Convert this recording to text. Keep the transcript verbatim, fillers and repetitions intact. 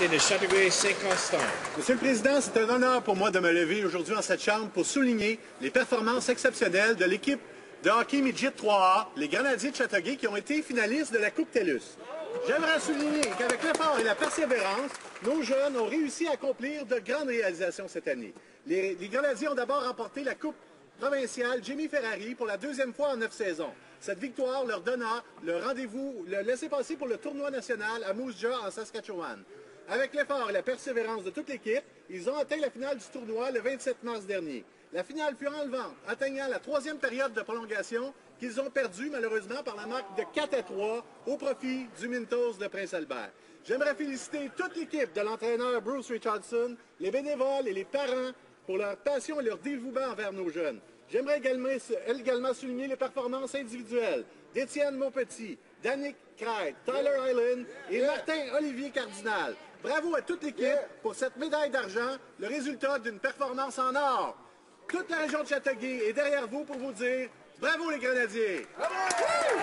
Grenadiers de Châteauguay-Saint-Constant. Monsieur le Président, c'est un honneur pour moi de me lever aujourd'hui en cette chambre pour souligner les performances exceptionnelles de l'équipe de hockey midget trois A, les Grenadiers de Châteauguay, qui ont été finalistes de la Coupe TELUS. J'aimerais souligner qu'avec l'effort et la persévérance, nos jeunes ont réussi à accomplir de grandes réalisations cette année. Les, les Grenadiers ont d'abord remporté la Coupe provinciale Jimmy Ferrari pour la deuxième fois en neuf saisons. Cette victoire leur donna le rendez-vous, le laissez-passer pour le tournoi national à Moose Jaw en Saskatchewan. Avec l'effort et la persévérance de toute l'équipe, ils ont atteint la finale du tournoi le vingt-sept mars dernier. La finale fut enlevante, atteignant la troisième période de prolongation qu'ils ont perdue malheureusement par la marque de quatre à trois au profit du Mintos de Prince Albert. J'aimerais féliciter toute l'équipe de l'entraîneur Bruce Richardson, les bénévoles et les parents pour leur passion et leur dévouement envers nos jeunes. J'aimerais également, également souligner les performances individuelles d'Étienne Monpetit, Danick Craig, Tyler Island et Martin Olivier Cardinal. Bravo à toute l'équipe pour cette médaille d'argent, le résultat d'une performance en or. Toute la région de Châteauguay est derrière vous pour vous dire bravo les Grenadiers! Bravo!